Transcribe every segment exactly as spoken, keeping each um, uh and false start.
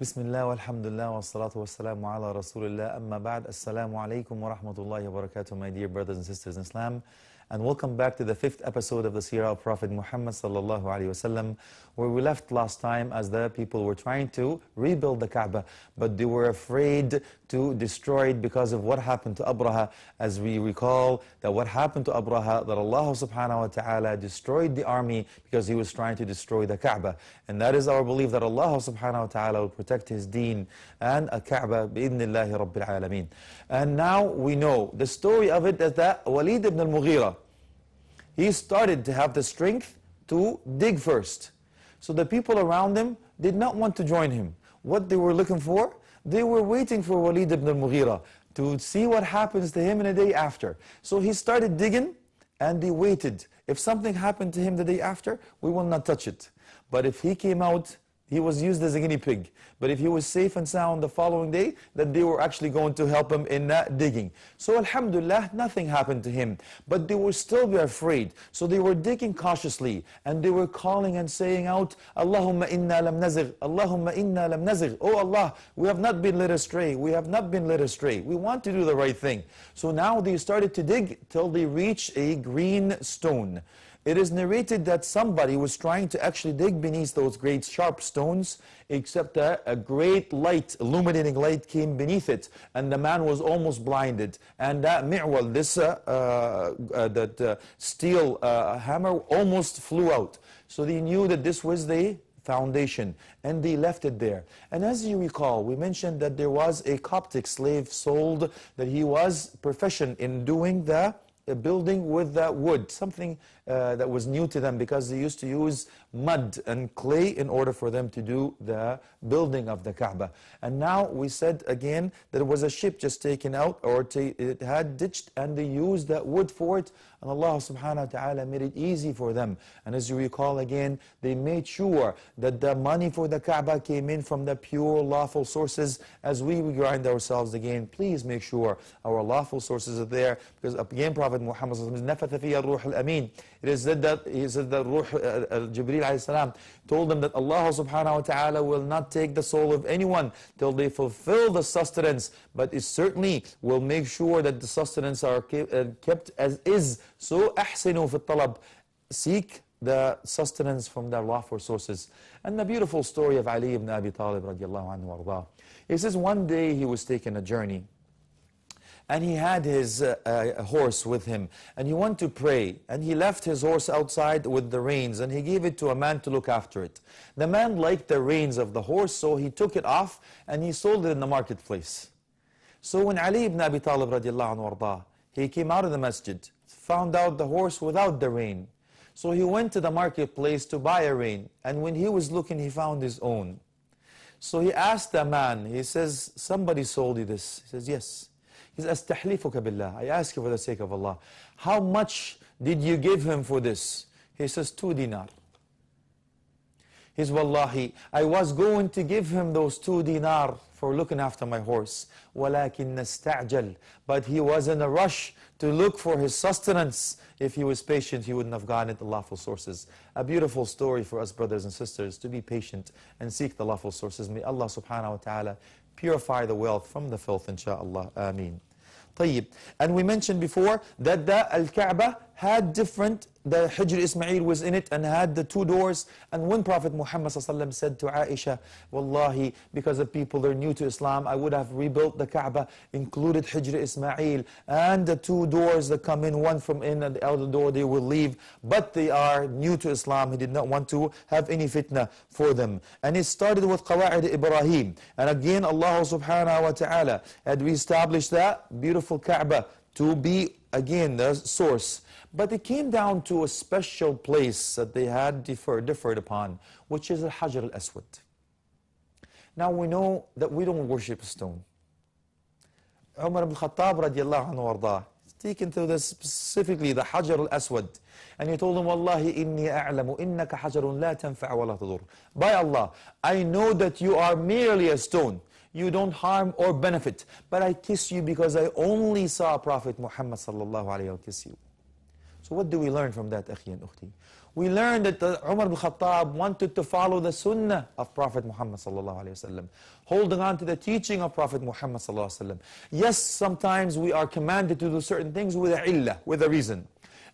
بسم الله والحمد لله والصلاة والسلام على رسول الله أما بعد السلام عليكم ورحمة الله وبركاته my dear brothers and sisters in Islam and welcome back to the fifth episode of the Sirah of Prophet Muhammad sallallahu alaihi wasallam where we left last time as the people were trying to rebuild the Kaaba but they were afraid to destroy it because of what happened to Abraha as we recall that what happened to Abraha that Allah subhanahu wa ta'ala destroyed the army because he was trying to destroy the Kaaba and that is our belief that Allah subhanahu wa ta'ala will protect his deen and a Kaaba bi-idhnillahi rabbil alameen and now we know the story of it is that Walid ibn al-Mughirah he started to have the strength to dig first. So the people around him did not want to join him. What they were looking for? They were waiting for Walid ibn al-Mughirah to see what happens to him in the day after. So he started digging and they waited. If something happened to him the day after, we will not touch it. But if he came out, he was used as a guinea pig. But if he was safe and sound the following day, then they were actually going to help him in that digging. So alhamdulillah, nothing happened to him. But they were still afraid. So they were digging cautiously. And they were calling and saying out, Allahumma inna lam nazigh, Allahumma inna lam nazigh. Oh Allah, we have not been led astray. We have not been led astray. We want to do the right thing. So now they started to dig till they reached a green stone. It is narrated that somebody was trying to actually dig beneath those great sharp stones, except that a great light, illuminating light came beneath it, and the man was almost blinded. And that mi'wal, this uh, uh, uh, that uh, steel uh, hammer, almost flew out. So they knew that this was the foundation, and they left it there. And as you recall, we mentioned that there was a Coptic slave sold, that he was proficient in doing the a building with that wood, something uh, that was new to them because they used to use mud and clay in order for them to do the building of the Kaaba. And now we said again that it was a ship just taken out or it had ditched and they used that wood for it and Allah subhanahu wa ta'ala made it easy for them. And as you recall again, they made sure that the money for the Kaaba came in from the pure lawful sources as we grind ourselves again. Please make sure our lawful sources are there because again Prophet Muhammad نفث فيها الروح الأمين. It is said that he said that Ruh, uh, Jibreel alayhi salam told them that Allah subhanahu wa ta'ala will not take the soul of anyone till they fulfill the sustenance, but it certainly will make sure that the sustenance are ke uh, kept as is. So أحسنوا في الطلب, seek the sustenance from their lawful sources. And the beautiful story of Ali ibn Abi Talib radiyallahu anhu warda. He says one day he was taking a journey. And he had his uh, uh, horse with him, and he went to pray, and he left his horse outside with the reins, and he gave it to a man to look after it. The man liked the reins of the horse, so he took it off, and he sold it in the marketplace. So when Ali ibn Abi Talib radiallahu anhu warda, he came out of the masjid, found out the horse without the rein. So he went to the marketplace to buy a rein, and when he was looking, he found his own. So he asked the man, he says, somebody sold you this? He says, yes. He says, أستحلفك بالله, I ask you for the sake of Allah. How much did you give him for this? He says, two dinar. He says, Wallahi, I was going to give him those two dinar for looking after my horse. ولكن استعجل. But he was in a rush to look for his sustenance. If he was patient, he wouldn't have gotten it the lawful sources. A beautiful story for us brothers and sisters to be patient and seek the lawful sources. May Allah subhanahu wa ta'ala purify the wealth from the filth, inshaAllah. Ameen. طيب. And we mentioned before that the Al-Kaaba had different, the Hijr Ismail was in it and had the two doors. And when Prophet Muhammad ﷺ said to Aisha, Wallahi, because the people are new to Islam, I would have rebuilt the Kaaba, included Hijr Ismail and the two doors that come in, one from in and the other door they will leave. But they are new to Islam. He did not want to have any fitna for them. And it started with Qawaid Ibrahim. And again, Allah subhanahu wa ta'ala had reestablished that beautiful Kaaba to be again the source. But it came down to a special place that they had deferred, deferred upon, which is the Hajar al-Aswad. Now we know that we don't worship stone. Umar ibn Khattab radiallahu anhu warda, taken to this specifically, the Hajar al-Aswad. And he told him, Wallahi inni a'lamu innaka hajarun la tanfa'a wa la tadur. By Allah, I know that you are merely a stone. You don't harm or benefit. But I kiss you because I only saw Prophet Muhammad sallallahu alayhi wa sallam kiss you. So what do we learn from that, Akhi and Ukhti? We learned that Umar ibn Khattab wanted to follow the sunnah of Prophet Muhammad sallallahu alayhi wa sallam, holding on to the teaching of Prophet Muhammad sallallahu alayhi wa sallam. Yes, sometimes we are commanded to do certain things with a illah, with a reason.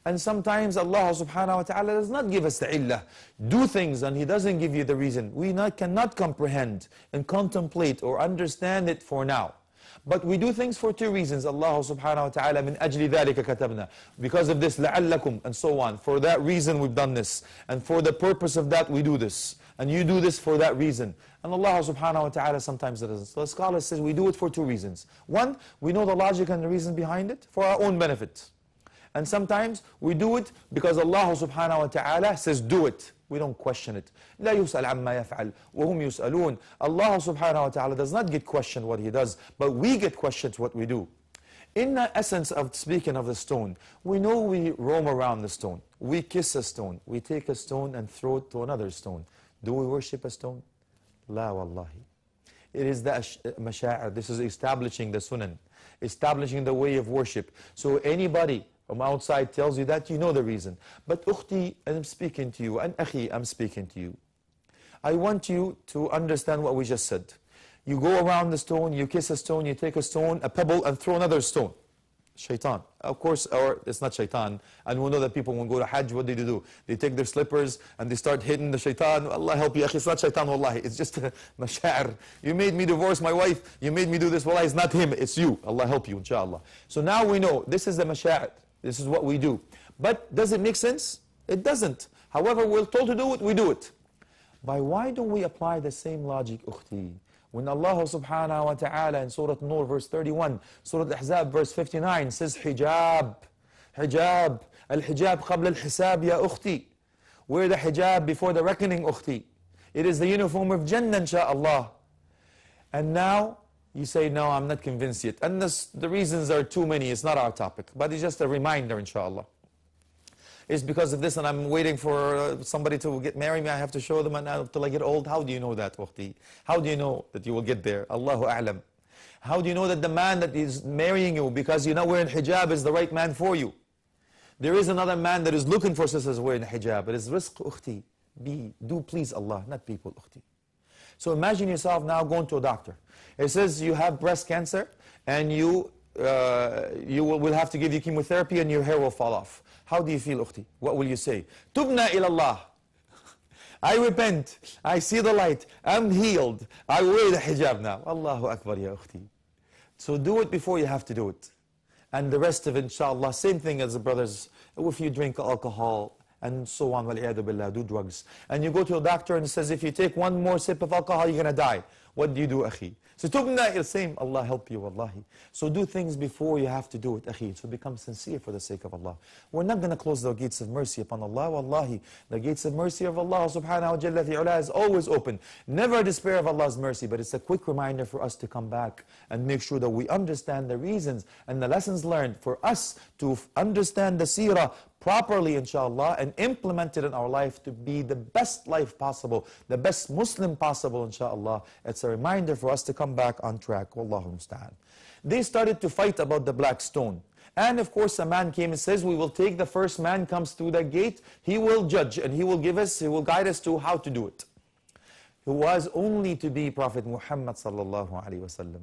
And sometimes Allah subhanahu wa ta'ala does not give us the illah. Do things and He doesn't give you the reason. We not, cannot comprehend and contemplate or understand it for now. But we do things for two reasons. Allah subhanahu wa ta'ala, min ajli dhalika katabna. Because of this, la'allakum, and so on. For that reason we've done this. And for the purpose of that we do this. And you do this for that reason. And Allah subhanahu wa ta'ala sometimes doesn't. So the scholar says we do it for two reasons. One, we know the logic and the reason behind it for our own benefit. And sometimes we do it because Allah subhanahu wa ta'ala says do it. We don't question it. لا يسأل عما يفعل وهم يسألون. Allah subhanahu wa ta'ala does not get questioned what He does, but we get questioned what we do. In the essence of speaking of the stone, we know we roam around the stone. We kiss a stone. We take a stone and throw it to another stone. Do we worship a stone? لا والله. It is the masha'ir. This is establishing the sunan, establishing the way of worship. So anybody from outside tells you that, you know the reason. But Ukhti, I'm speaking to you, and Akhi, I'm speaking to you. I want you to understand what we just said. You go around the stone, you kiss a stone, you take a stone, a pebble, and throw another stone. Shaitan. Of course, or it's not shaitan. And we know that people, when go to Hajj, what do they do? They take their slippers and they start hitting the shaitan. Allah help you, Akhi, it's not shaitan, wallahi. It's just a masha'ir. You made me divorce my wife. You made me do this. Wallahi, it's not him, it's you. Allah help you, inshallah. So now we know this is the masha'ir. This is what we do. But does it make sense? It doesn't. However, we're told to do it, we do it. But why don't we apply the same logic, Ukhti? When Allah subhanahu wa ta'ala in Surah An-Nur verse thirty-one, Surah Al-Ahzab verse fifty-nine says hijab, hijab, al-hijab qabla al-hisab ya Ukhti. Wear the hijab before the reckoning, Ukhti. It is the uniform of Jannah, insha'Allah. And now, you say, no, I'm not convinced yet. And this, the reasons are too many. It's not our topic. But it's just a reminder, inshallah. It's because of this, and I'm waiting for uh, somebody to get marry me. I have to show them and until I get old. How do you know that, Ukhti? How do you know that you will get there? Allahu A'lam. How do you know that the man that is marrying you, because you're not wearing hijab, is the right man for you? There is another man that is looking for sisters wearing hijab. It is rizq, Ukhti. Be, do please Allah, not people, Ukhti. So imagine yourself now going to a doctor. It says you have breast cancer and you, uh, you will, will have to give you chemotherapy and your hair will fall off. How do you feel, Ukhti? What will you say? Tubna ilallah. I repent. I see the light. I'm healed. I wear the hijab now. Allahu Akbar ya Ukhti. So do it before you have to do it. And the rest of it, inshallah, same thing as the brothers. If you drink alcohol and so on, wal-iyadu billah, do drugs. And you go to a doctor and he says, if you take one more sip of alcohol, you're going to die. What do you do, Akhi? So, tubna il same, Allah help you, wallahi. So, do things before you have to do it, Akhi. So, become sincere for the sake of Allah. We're not going to close the gates of mercy upon Allah, wallahi. The gates of mercy of Allah subhanahu wa jalla fi ula is always open. Never despair of Allah's mercy, but it's a quick reminder for us to come back and make sure that we understand the reasons and the lessons learned for us to understand the seerah properly, inshallah, and implement it in our life to be the best life possible, the best Muslim possible, inshallah. It's a reminder for us to come back on track. Wallahu musta'an. They started to fight about the black stone. And of course, a man came and says, we will take the first man comes through the gate, he will judge and he will give us, he will guide us to how to do it. Who was only to be Prophet Muhammad sallallahu alayhi wa sallam.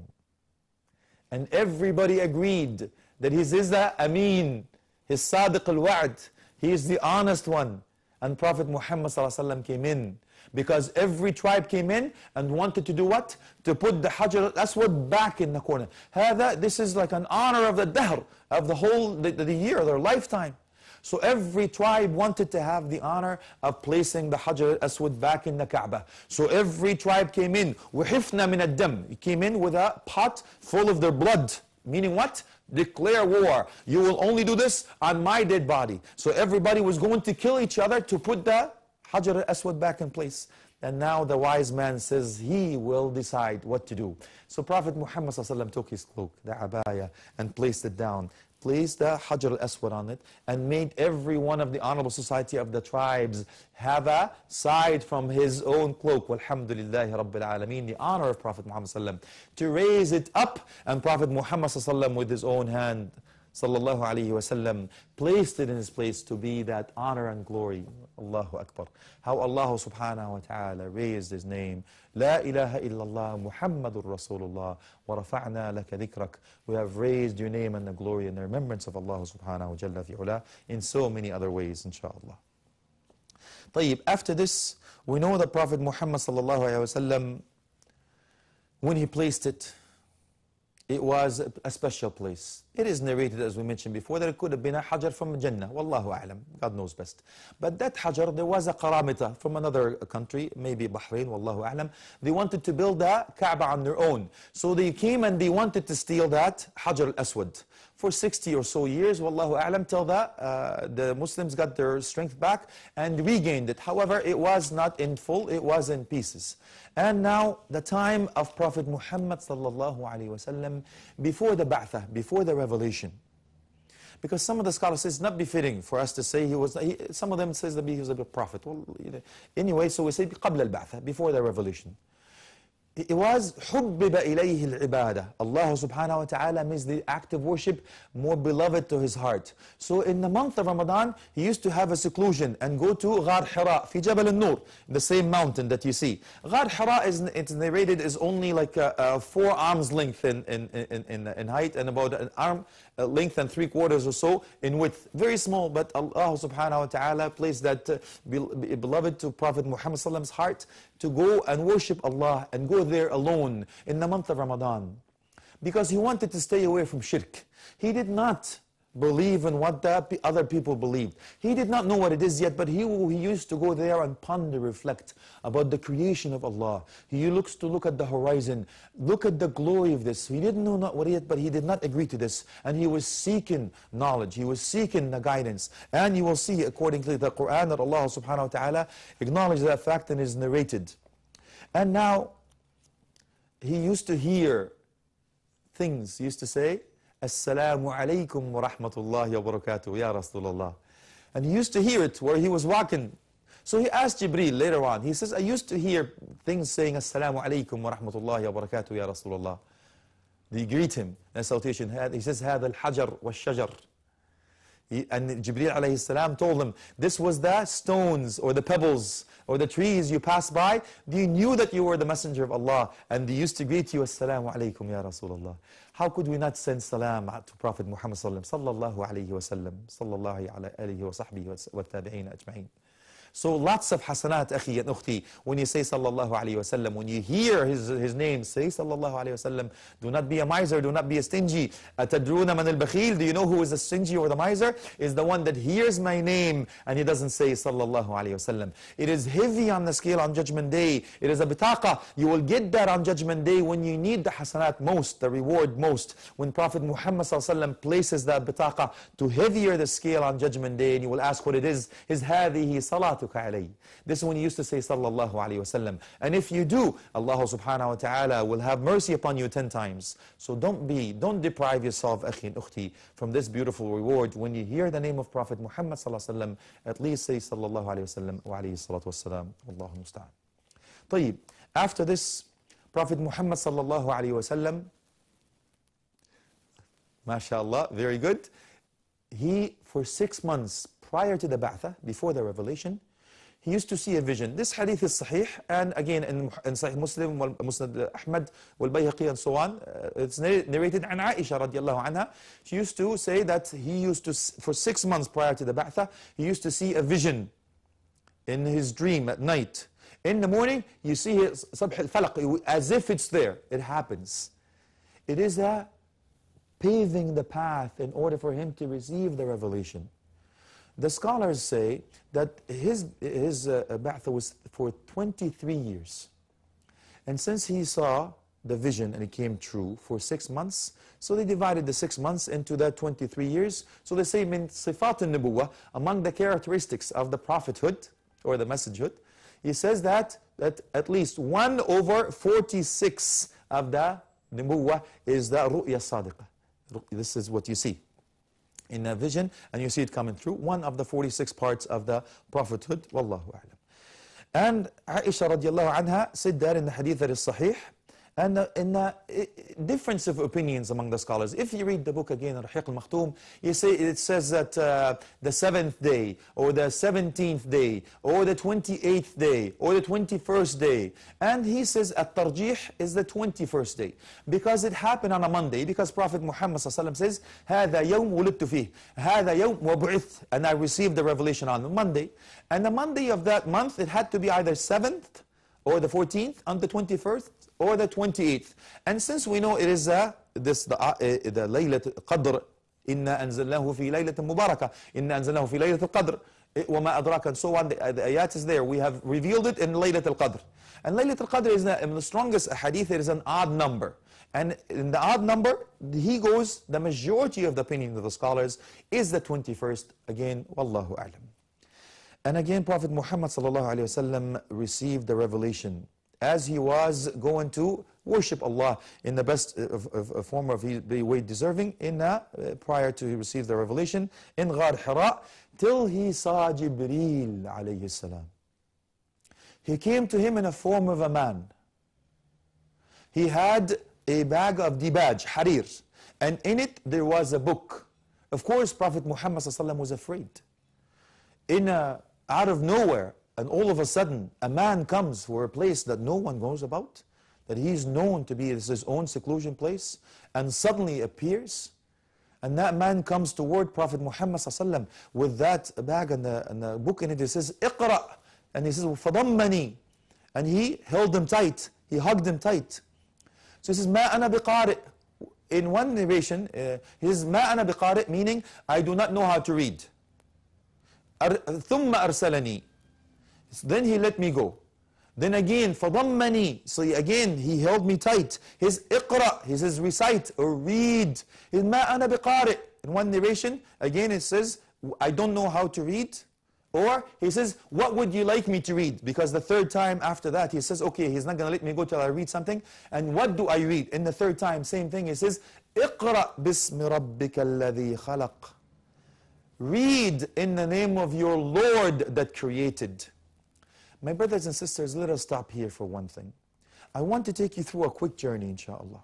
And everybody agreed that he is the Ameen. His Sadiq al-Wa'd, he is the honest one. And Prophet Muhammad ﷺ came in because every tribe came in and wanted to do what? To put the Hajar al-Aswad back in the corner. هذا, this is like an honor of the dahr, of the whole the, the year, their lifetime. So every tribe wanted to have the honor of placing the Hajar al-Aswad back in the Kaaba. So every tribe came in. وَحِفْنَا مِنَ الدَّمِ. He came in with a pot full of their blood. Meaning what? Declare war. You will only do this on my dead body. So everybody was going to kill each other to put the Hajar al-Aswad back in place. And now the wise man says he will decide what to do. So Prophet Muhammad ﷺ took his cloak, the abaya, and placed it down. Placed the Hajar al-Aswad on it and made every one of the honorable society of the tribes have a side from his own cloak. Walhamdulillahi Rabbil Alameen, the honor of Prophet Muhammad ﷺ, to raise it up, and Prophet Muhammad ﷺ with his own hand sallallahu alayhi wasallam placed it in his place to be that honor and glory. Allahu Akbar. How Allah subhanahu wa ta'ala raised his name. La ilaha illallah Muhammadur Rasulullah wa rafa'na laka dhikrak. We have raised your name and the glory and the remembrance of Allah subhanahu wa jalla fi'ula in so many other ways, inshaAllah. طيب, after this, we know the Prophet Muhammad sallallahu alayhi wa sallam, when he placed it, it was a special place. It is narrated, as we mentioned before, that it could have been a hajar from Jannah. Wallahu a'lam. God knows best. But that hajar, there was a qaramita from another country, maybe Bahrain, wallahu a'lam. They wanted to build a Kaaba on their own. So they came and they wanted to steal that Hajar al-Aswad. For sixty or so years, wallahu a'lam, till that uh, the Muslims got their strength back and regained it. However, it was not in full, it was in pieces. And now, the time of Prophet Muhammad sallallahu alayhi wa sallam, before the Ba'tha, before the revelation. Because some of the scholars say it's not befitting for us to say he was, he, some of them says that he was a prophet. Well, anyway, so we say قبل البعثة, before the revelation. It was حُبِّبَ إِلَيْهِ الْعِبَادَةِ. Allah subhanahu wa ta'ala makes the act of worship more beloved to his heart. So in the month of Ramadan, he used to have a seclusion and go to Ghar Hira, في Jabal an-Nur, the same mountain that you see. Ghar Hira is, it's narrated, is only like a, a four arms length in, in, in, in, in height and about an arm length and three quarters or so in width. Very small, but Allah subhanahu wa ta'ala placed that uh, be, be beloved to Prophet Muhammad sallallahu alayhi wa sallam's heart to go and worship Allah and go there alone in the month of Ramadan, because he wanted to stay away from shirk. He did not believe in what the other people believed. He did not know what it is yet, but he, he used to go there and ponder, reflect about the creation of Allah. He looks to look at the horizon, look at the glory of this. He didn't know not what yet, but he did not agree to this. And he was seeking knowledge. He was seeking the guidance. And you will see, according to the Quran, that Allah subhanahu wa ta'ala acknowledges that fact and is narrated. And now, he used to hear things. He used to say, Assalamu alaykum wa rahmatullahi wa barakatuh, ya Rasulullah. And he used to hear it where he was walking. So he asked Jibreel later on, he says, I used to hear things saying, Assalamu alaykum wa rahmatullahi wa barakatuh, ya Rasulullah. They greet him, and salutation. He says, Hada al-hajar wa shajar. And Jibreel alayhi salam told them, this was the stones or the pebbles or the trees you passed by. They knew that you were the messenger of Allah, and they used to greet you, Assalamu alaykum ya Rasulullah. How could we not send salam to Prophet Muhammad sallallahu alayhi wa sallam, sallallahu alayhi wa sahbihi wa tabi'een ajma'een. So lots of hasanat, akhi and ukhti, when you say sallallahu alayhi wa sallam, when you hear his, his name, say sallallahu alayhi wa sallam. Do not be a miser, do not be a stingy. Atadruna man al-bakhil, do you know who is the stingy or the miser? Is the one that hears my name and he doesn't say sallallahu alayhi wa sallam. It is heavy on the scale on Judgment Day. It is a bitaqa. You will get that on Judgment Day when you need the hasanat most, the reward most. When Prophet Muhammad sallallahu alayhi wa sallam places that bitaqa to heavier the scale on Judgment Day, and you will ask what it is, is hadhihi salat. This is when you used to say sallallahu alayhi wa sallam. And if you do, Allah subhanahu wa ta'ala will have mercy upon you ten times. So don't be, don't deprive yourself, akhi and ukhti, from this beautiful reward. When you hear the name of Prophet Muhammad sallallahu alayhi wa sallam, at least say sallallahu alayhi wa sallam, wa alayhi salatu wa sallam, Allahu musta'an. طيب, after this, Prophet Muhammad sallallahu alayhi wa sallam, mashallah, very good. He, for six months prior to the Ba'tha, before the revelation, he used to see a vision. This hadith is sahih, and again in, in Sahih Muslim, Musnad Ahmad, Wal-Bayhaqi, and so on. Uh, it's narrated an Aisha radiallahu anha. She used to say that he used to, for six months prior to the Ba'tha, he used to see a vision in his dream at night. In the morning, you see his Subh al-Falaq, as if it's there. It happens. It is a paving the path in order for him to receive the revelation. The scholars say that his, his uh, Ba'tha was for twenty-three years. And since he saw the vision and it came true for six months, so they divided the six months into that twenty-three years. So they say, min sifat al-nubuwah, among the characteristics of the prophethood or the messagehood, he says that, that at least one over forty-six of the nubuwah is the ru'ya sadiqah. This is what you see in a vision, and you see it coming through, one of the forty-six parts of the prophethood, wallahu a'lam. And Aisha radiallahu anha said that in the hadith that is sahih, and uh, in uh, difference of opinions among the scholars. If you read the book again, Rahiq al-Makhtum, you say it says that uh, the seventh day, or the seventeenth day, or the twenty-eighth day, or the twenty-first day, and he says at-tarjih is the twenty-first day because it happened on a Monday, because Prophet Muhammad sallallahu alaihi wasallam says, "Hada yawm wulidtu fih, hada yawm wab'ith," and I received the revelation on Monday, and the Monday of that month it had to be either seventh, or the fourteenth, on the twenty-first, or the twenty-eighth. And since we know it is a, this the, uh, the Laylat al-Qadr, إِنَّا أَنزَلْنَاهُ فِي لَيْلَةٍ مُبَارَكَةٍ إِنَّا أَنزَلْنَاهُ فِي لَيْلَةِ الْقَدْرِ وَمَا أَدْرَاكَ, and so on. The, uh, the ayat is there. We have revealed it in Laylat al-Qadr. And Laylat al-Qadr is the, in the strongest hadith, it is an odd number. And in the odd number, he goes, the majority of the opinion of the scholars is the twenty-first. Again, Wallahu A'lam. And again, Prophet Muhammad sallallahu alayhi wa sallam received the revelation as he was going to worship Allah in the best of, of, of form of his way deserving in a, uh, prior to he received the revelation in Ghar Hira, till he saw Jibreel alayhi salam. He came to him in the form of a man. He had a bag of dibaj, harir, and in it there was a book. Of course, Prophet Muhammad sallallahu alayhi wa sallam was afraid. In a Out of nowhere, and all of a sudden, a man comes for a place that no one knows about, that he's known to be his own seclusion place, and suddenly appears, and that man comes toward Prophet Muhammad ﷺ with that bag and the, and the book in it. He says, "Iqra," and he says, "Fadammani," and he held him tight, he hugged him tight. So he says, "Ma ana biqari." In one narration, uh, he says, "Ma ana biqari," meaning, "I do not know how to read." ثم أرسلني. Then he let me go. Then again, فضمني. So again, he held me tight. His اقرأ, he says recite or read. His ما أنا بقارئ. In one narration, again it says, I don't know how to read. Or he says, what would you like me to read? Because the third time after that, he says, okay, he's not going to let me go till I read something. And what do I read? In the third time, same thing. He says, اقرأ بسم ربك الذي خلق. Read in the name of your Lord that created. My brothers and sisters, let us stop here for one thing. I want to take you through a quick journey, inshallah.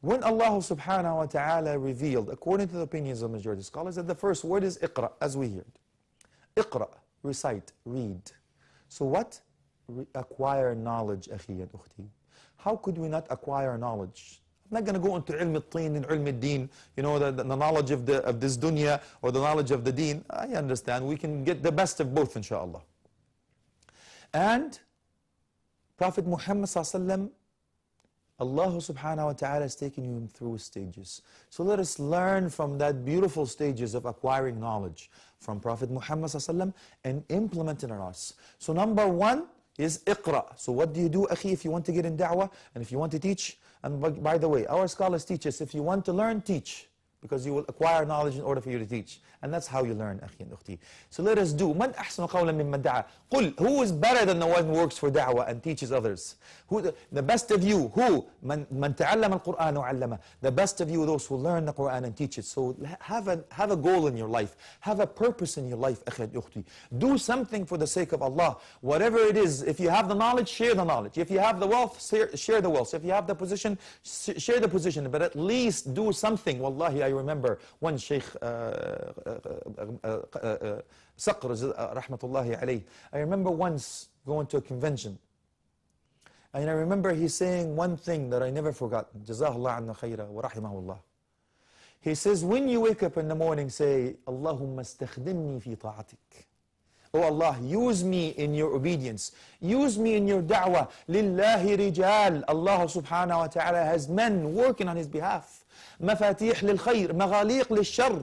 When Allah subhanahu wa ta'ala revealed, according to the opinions of the majority of scholars, that the first word is iqra, as we heard. Iqra, recite, read. So what? Re acquire knowledge, akhi and ukhti. How could we not acquire knowledge? I'm not going to go into ilm al-teen and ilm al-deen, you know, the, the knowledge of, the, of this dunya or the knowledge of the deen. I understand. We can get the best of both, inshallah. And Prophet Muhammad sallallahu alayhi wa sallam, Allah subhanahu wa ta'ala is taking you through stages. So let us learn from that beautiful stages of acquiring knowledge from Prophet Muhammad sallallahu alayhi wa sallam and implement it on us. So number one is iqra. So what do you do, akhi, if you want to get in da'wah and if you want to teach? And by the way, our scholars teach us, if you want to learn, teach. Because you will acquire knowledge in order for you to teach. And that's how you learn, akhi and ukhti. So let us do. Man ahsanu qawlan mimman da'a. Qul, who is better than the one who works for da'wah and teaches others? Who, the best of you, who? Man ta'allama al-Qur'an wa 'allama. The best of you, those who learn the Qur'an and teach it. So have a, have a goal in your life. Have a purpose in your life, akhi and ukhti. Do something for the sake of Allah. Whatever it is, if you have the knowledge, share the knowledge. If you have the wealth, share, share the wealth. If you have the position, share the position. But at least do something. Wallahi, I I remember one Shaykh Saqr rahmatullahi alayh. I remember once going to a convention, and I remember he saying one thing that I never forgot. Jazakallah anna khayra wa rahimahullah. He says, when you wake up in the morning, say, Allahumma istakhdimni fi ta'atik. Oh Allah, use me in your obedience. Use me in your da'wah. Lillahi rijal. Allah subhanahu wa ta'ala has men working on his behalf. Mafatih lil khair, maghaliq lil shar.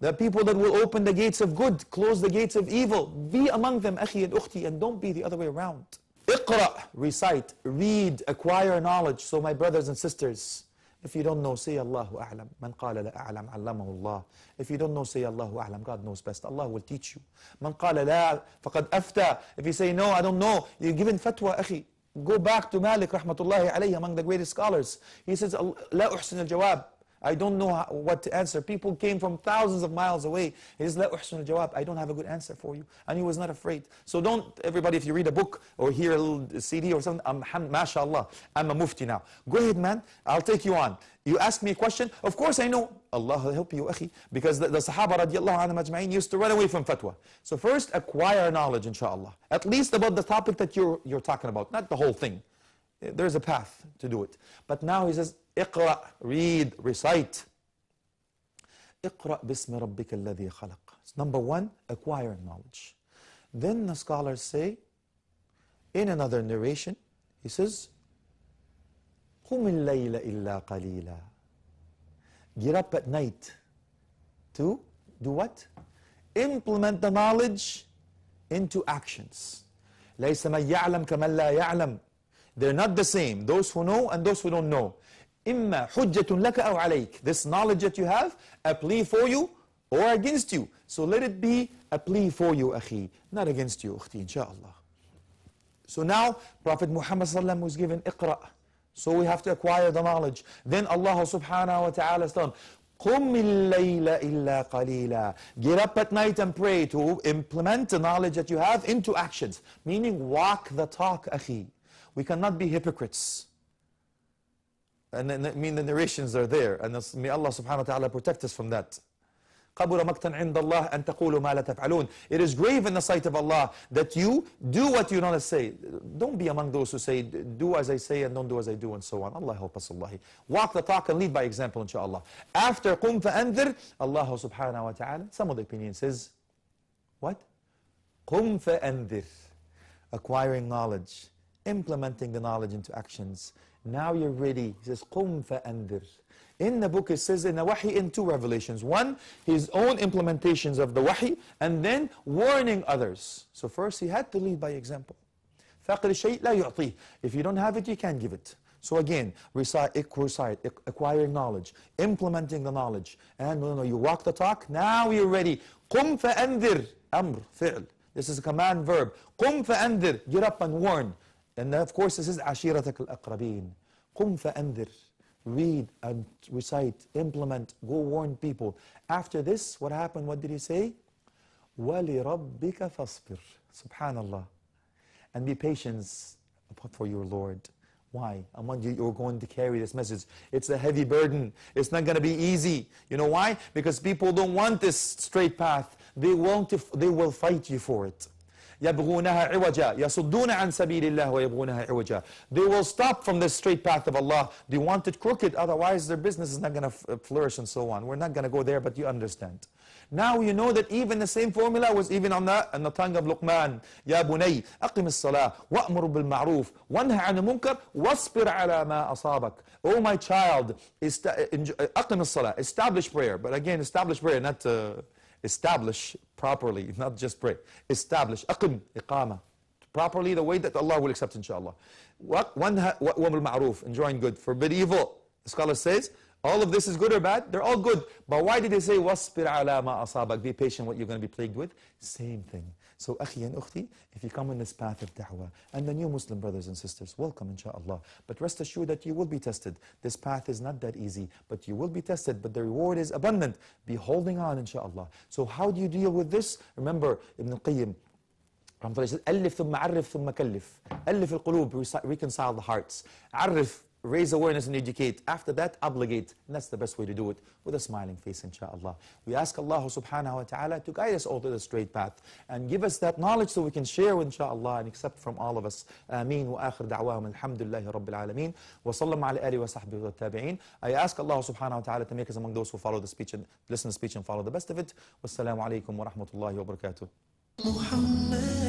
The people that will open the gates of good, close the gates of evil. Be among them, akhi and ukhti, and don't be the other way around. Iqra, recite, read, acquire knowledge. So my brothers and sisters, if you don't know, say Allahu A'lam. Man qala la a'lam, allamahu Allah. If you don't know, say Allahu A'lam. God knows best. Allah will teach you. Man qala la faqad afta. If you say, no, I don't know, you're given fatwa, akhi. Go back to Malik rahmatullahi alayhi, among the greatest scholars. He says, la uhsin al-jawab. I don't know what to answer. People came from thousands of miles away. It is la uhsun al-jawab. I don't have a good answer for you. And he was not afraid. So don't, everybody, if you read a book or hear a little C D or something, I'm, mashallah, I'm a mufti now. Go ahead, man. I'll take you on. You ask me a question. Of course I know. Allah will help you, akhi. Because the, the Sahaba radiallahu anhum ajma'in used to run away from fatwa. So first, acquire knowledge, inshallah. At least about the topic that you're, you're talking about. Not the whole thing. There's a path to do it. But now he says, Iqra, read, recite. Iqra bismi rabbika alladhi khalaq. Number one, acquire knowledge. Then the scholars say, in another narration, he says, Qum al-layla illa qalila. Get up at night to do what? Implement the knowledge into actions. Laysa man ya'lam kaman la ya'lam. They're not the same, those who know and those who don't know. Imma hujjatun laka aw alayk. This knowledge that you have, a plea for you or against you. So let it be a plea for you, akhi, not against you, ukhti, inshaAllah. So now, Prophet Muhammad sallallahu alaihi wasallam was given iqra. So we have to acquire the knowledge. Then Allah subhanahu wa ta'ala has done, قُمِ اللَّيْلَ إِلَّا قَلِيلًا. Get up at night and pray to implement the knowledge that you have into actions. Meaning, walk the talk, akhi. We cannot be hypocrites. And I mean, the narrations are there, and may Allah subhanahu wa ta'ala protect us from that. قَبُرَ مَقْتًا عِنْدَ اللَّهِ أَن تَقُولُوا مَا لَا تَفْعَلُونَ. It is grave in the sight of Allah that you do what you don't say. Don't be among those who say, do as I say and don't do as I do and so on. Allah help us, Allahi. Walk the talk and lead by example, inshaAllah. After قُمْ فَأَنذِرْ, Allah subhanahu wa ta'ala, some of the opinion says, what? قُمْ فَأَنذِرْ. Acquiring knowledge. Implementing the knowledge into actions. Now you're ready. He says, قُمْ فَأَنذِرْ. In the book, it says in the wahi in two revelations. One, his own implementations of the wahi, and then warning others. So first, he had to lead by example. فَقْرِ الشَّيْءِ لَا يُعْطِيهِ. If you don't have it, you can't give it. So again, recite, recite, acquiring knowledge, implementing the knowledge. And no, no, you walk the talk. Now you're ready. قُمْ فَأَنذِرْ. Amr, fi'l. This is a command verb. قُمْ فَأَنذِرْ. Get up and warn. And of course, this is عَشِيرَتَكَ الْأَقْرَبِينَ. قُمْ فَأَنذِرْ. Read and recite, implement, go warn people. After this, what happened? What did he say? وَلِرَبِّكَ فَاصْبِرْ. SubhanAllah. And be patient for your Lord. Why? Among you, you're going to carry this message. It's a heavy burden. It's not going to be easy. You know why? Because people don't want this straight path. They won't, they will fight you for it. يَبْغُونَهَا عِوَجًا يَصُدُّونَ عَنْ سَبِيلِ اللَّهِ وَيَبْغُونَهَا عِوَجًا. They will stop from the straight path of Allah. They want it crooked, otherwise their business is not going to flourish and so on. We're not going to go there, but you understand. Now you know that even the same formula was even on the, on the tongue of Luqman. يَا بُنَيْ أَقِمِ الصَّلَاةِ وَأْمُرُ بِالْمَعْرُوفِ وَانْهَ عَنِ الْمُنْكَرِ وَاصْبِرْ عَلَى مَا أَصَابَكَ. Oh my child, أَقِمِ الصَّلَاةِ. Establish prayer. But again, establish prayer, not... Uh, Establish properly, not just pray. Establish, aqim, iqama. Properly the way that Allah will accept, inshaAllah. وَانْهَ وَأْمُرْ بِالْمَعْرُوفِ. Enjoin good, forbid evil. The scholar says, all of this is good or bad? They're all good. But why did they say, وَاصْبِرْ عَلَى مَا أَصَابَكَ. Be patient what you're going to be plagued with. Same thing. So, akhi and ukhti, if you come in this path of da'wah, and the new Muslim brothers and sisters, welcome, inshaAllah. But rest assured that you will be tested. This path is not that easy, but you will be tested, but the reward is abundant. Be holding on, inshaAllah. So, how do you deal with this? Remember, Ibn Qayyim, Rahmatullah, says, أَلِّفْ ثُمَّ عَرِّفْ ثُمَّ كَلِّفْ. أَلِّفِ الْقُلُوبِ, reconcile the hearts. عَرِّف, raise awareness and educate. After that, obligate. And that's the best way to do it, with a smiling face, inshaAllah. We ask Allah subhanahu wa ta'ala to guide us all to the straight path and give us that knowledge so we can share, inshaAllah, and accept from all of us. Ameen wa akhir da'wahum alhamdulillahi rabbil alameen wa sallam ala alihi wa sahbihi wa tabi'in. I ask Allah subhanahu wa ta'ala to make us among those who follow the speech and listen to the speech and follow the best of it. Wassalamu alaikum wa rahmatullahi wa barakatuh. Muhammad.